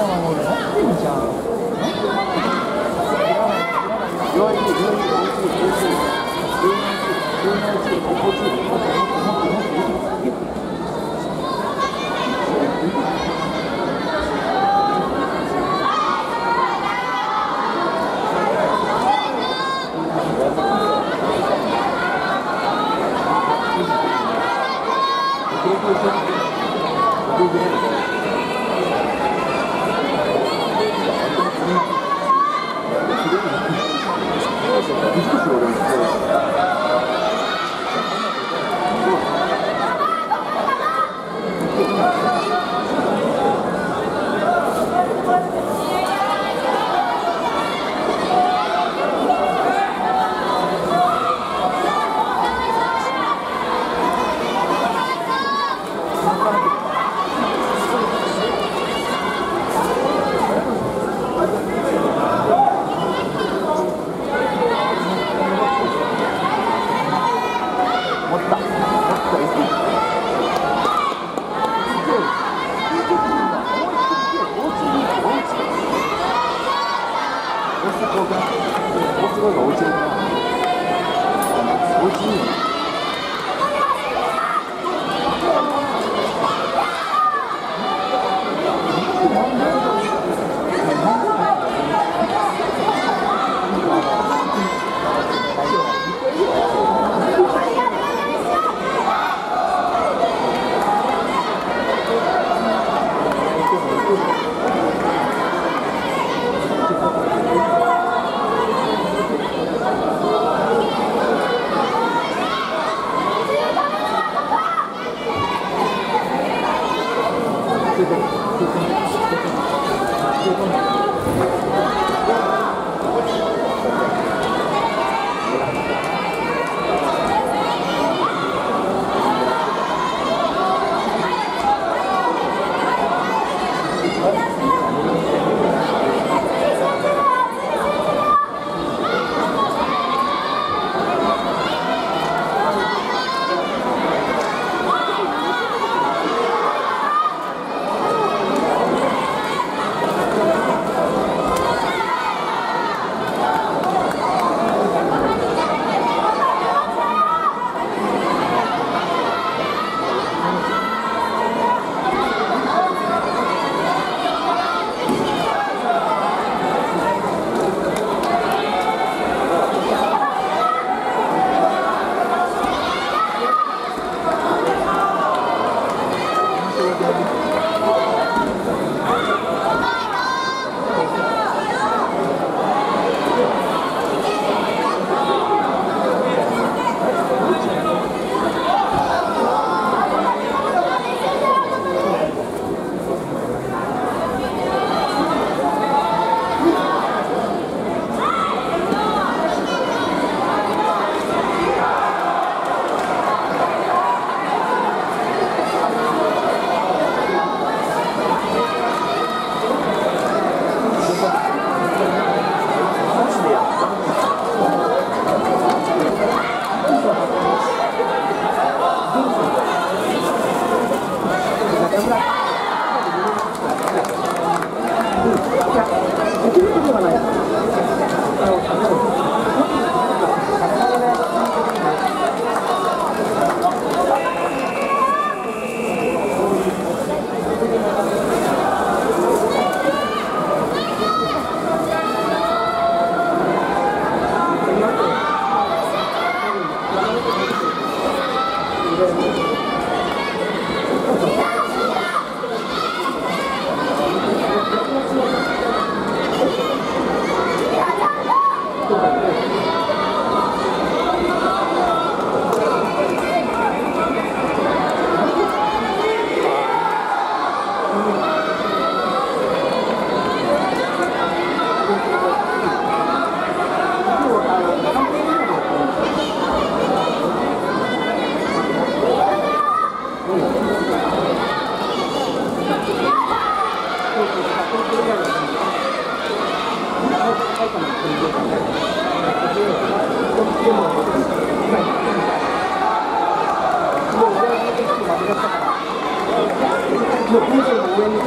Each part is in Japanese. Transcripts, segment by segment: もう本当に応援に来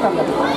たんだけど。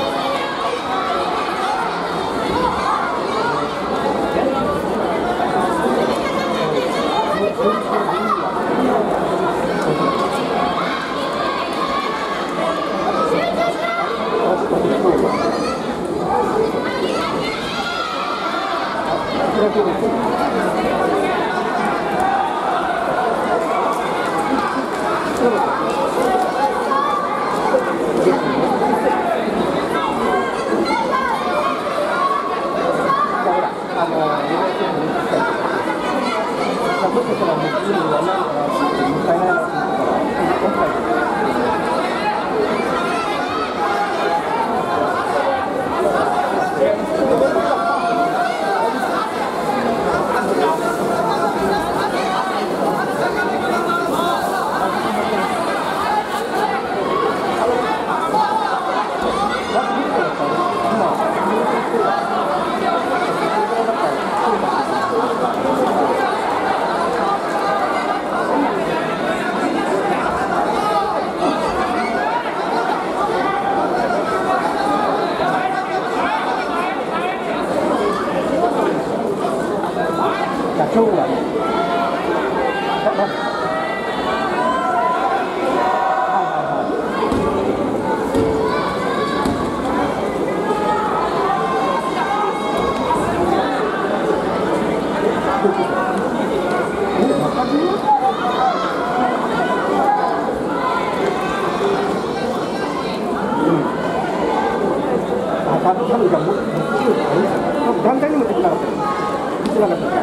旦那にもできなかった。